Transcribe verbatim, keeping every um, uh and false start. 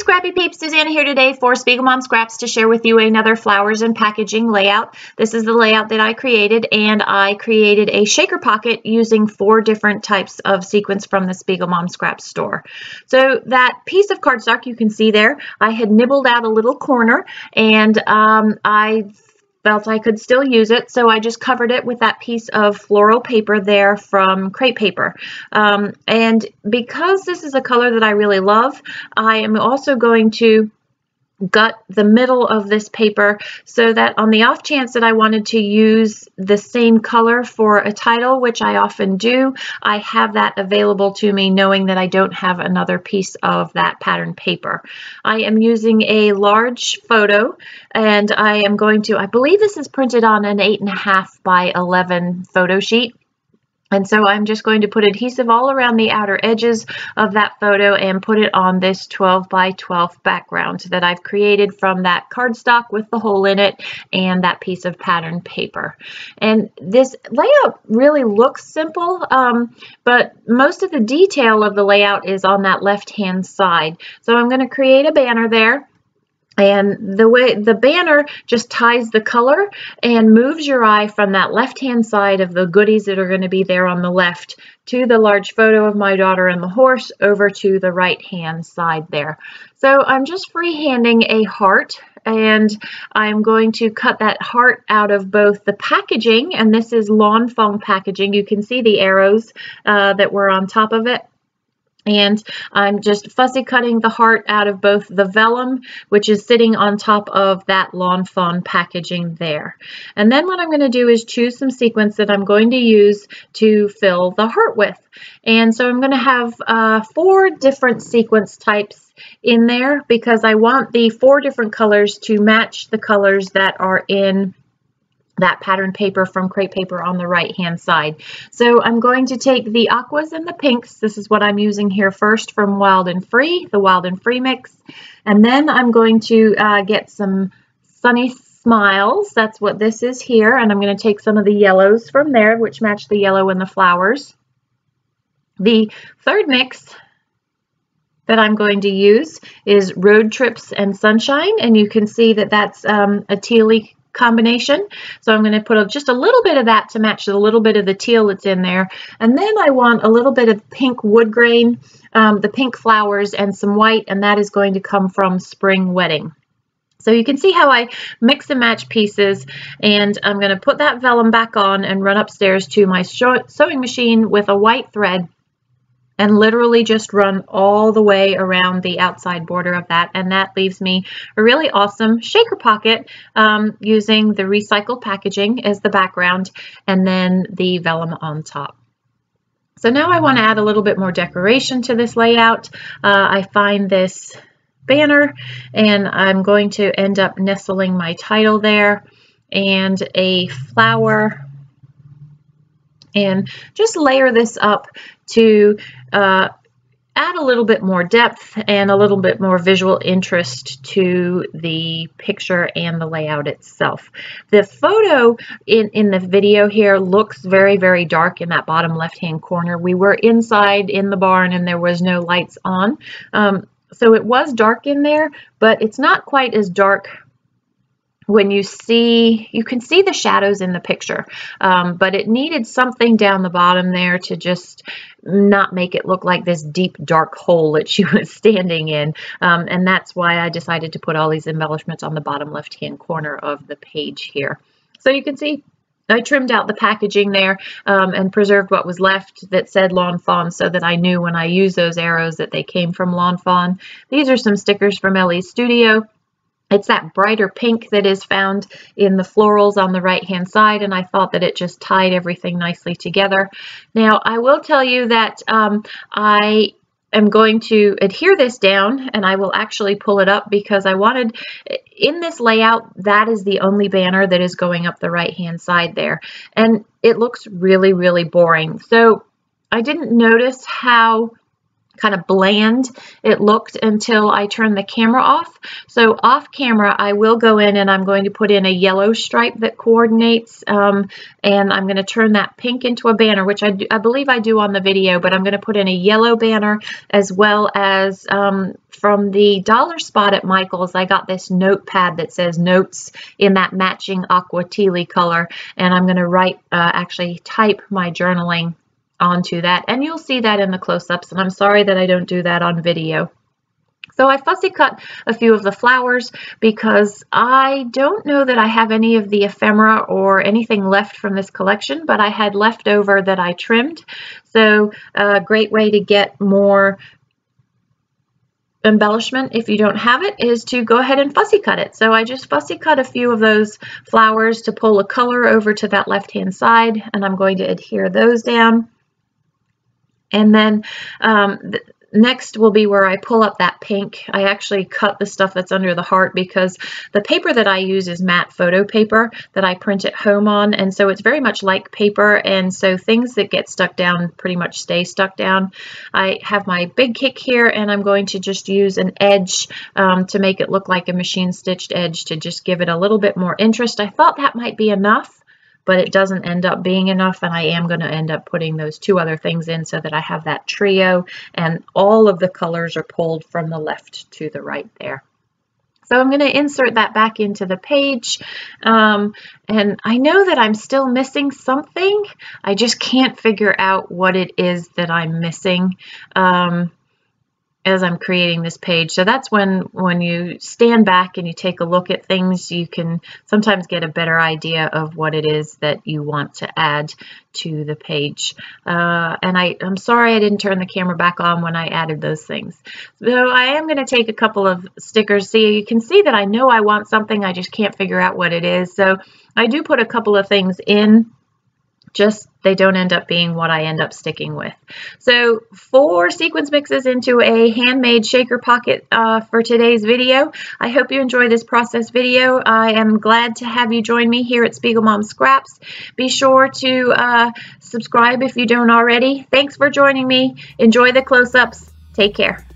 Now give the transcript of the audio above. Scrappy Peeps, Susanna here today for SpiegelMom Scraps to share with you another flowers and packaging layout. This is the layout that I created, and I created a shaker pocket using four different types of sequins from the SpiegelMom Scraps store. So that piece of cardstock you can see there, I had nibbled out a little corner, and um, I felt I could still use it, so I just covered it with that piece of floral paper there from Crepe Paper. Um, and because this is a color that I really love, I am also going to gut the middle of this paper so that on the off chance that I wanted to use the same color for a title, which I often do, I have that available to me knowing that I don't have another piece of that pattern paper. I am using a large photo, and I am going to, I believe this is printed on an eight and a half by eleven photo sheet. And so I'm just going to put adhesive all around the outer edges of that photo and put it on this twelve by twelve background that I've created from that cardstock with the hole in it and that piece of pattern paper. And this layout really looks simple, um, but most of the detail of the layout is on that left-hand side. So I'm going to create a banner there. And the way the banner just ties the color and moves your eye from that left-hand side of the goodies that are going to be there on the left to the large photo of my daughter and the horse over to the right-hand side there. So I'm just freehanding a heart, and I'm going to cut that heart out of both the packaging, and this is Lawn Fawn packaging. You can see the arrows uh, that were on top of it. And I'm just fussy cutting the heart out of both the vellum, which is sitting on top of that Lawn Fawn packaging there. And then what I'm going to do is choose some sequins that I'm going to use to fill the heart with. And so I'm going to have uh, four different sequence types in there because I want the four different colors to match the colors that are in that pattern paper from Crepe Paper on the right hand side. So I'm going to take the aquas and the pinks. This is what I'm using here first from Wild and Free, the Wild and Free mix. And then I'm going to uh, get some Sunny Smiles. That's what this is here. And I'm going to take some of the yellows from there, which match the yellow and the flowers. The third mix that I'm going to use is Road Trips and Sunshine. And you can see that that's um, a tealy combination. So I'm going to put a, just a little bit of that to match a little bit of the teal that's in there. And then I want a little bit of pink wood grain, um, the pink flowers, and some white, and that is going to come from Spring Wedding. So you can see how I mix and match pieces, and I'm going to put that vellum back on and run upstairs to my sewing machine with a white thread and literally just run all the way around the outside border of that. And that leaves me a really awesome shaker pocket um, using the recycled packaging as the background and then the vellum on top. So now I want to add a little bit more decoration to this layout. Uh, I find this banner, and I'm going to end up nestling my title there and a flower, and just layer this up to uh, add a little bit more depth and a little bit more visual interest to the picture and the layout itself. The photo in, in the video here looks very, very dark in that bottom left-hand corner. We were inside in the barn and there was no lights on. Um, so it was dark in there, but it's not quite as dark when you see, you can see the shadows in the picture, um, but it needed something down the bottom there to just not make it look like this deep dark hole that she was standing in. Um, and that's why I decided to put all these embellishments on the bottom left-hand corner of the page here. So you can see I trimmed out the packaging there um, and preserved what was left that said Lawn Fawn so that I knew when I used those arrows that they came from Lawn Fawn. These are some stickers from Ellie Studio. It's that brighter pink that is found in the florals on the right-hand side, and I thought that it just tied everything nicely together. Now, I will tell you that um, I am going to adhere this down, and I will actually pull it up because I wanted, in this layout, that is the only banner that is going up the right-hand side there, and it looks really, really boring. So I didn't notice how kind of bland it looked until I turned the camera off. So off camera, I will go in and I'm going to put in a yellow stripe that coordinates, um, and I'm going to turn that pink into a banner, which I, do, I believe I do on the video, but I'm going to put in a yellow banner, as well as um, from the dollar spot at Michael's, I got this notepad that says notes in that matching aqua tealy color, and I'm going to write, uh, actually type my journaling onto that, and you'll see that in the close-ups, and I'm sorry that I don't do that on video. So I fussy cut a few of the flowers because I don't know that I have any of the ephemera or anything left from this collection, but I had leftover that I trimmed. So a great way to get more embellishment if you don't have it is to go ahead and fussy cut it. So I just fussy cut a few of those flowers to pull a color over to that left-hand side, and I'm going to adhere those down. And then um, th next will be where I pull up that pink. I actually cut the stuff that's under the heart because the paper that I use is matte photo paper that I print at home on. And so it's very much like paper. And so things that get stuck down pretty much stay stuck down. I have my big kick here, and I'm going to just use an edge um, to make it look like a machine stitched edge to just give it a little bit more interest. I thought that might be enough, but it doesn't end up being enough, and I am going to end up putting those two other things in so that I have that trio, and all of the colors are pulled from the left to the right there. So I'm going to insert that back into the page, um, and I know that I'm still missing something. I just can't figure out what it is that I'm missing Um, as I'm creating this page. So that's when when you stand back and you take a look at things, you can sometimes get a better idea of what it is that you want to add to the page. Uh, and I, I'm sorry I didn't turn the camera back on when I added those things. So I am going to take a couple of stickers. See, you can see that I know I want something, I just can't figure out what it is. So I do put a couple of things in, just they don't end up being what I end up sticking with. So four sequence mixes into a handmade shaker pocket uh, for today's video. I hope you enjoy this process video. I am glad to have you join me here at SpiegelMom Scraps. Be sure to uh, subscribe if you don't already. Thanks for joining me. Enjoy the close-ups. Take care.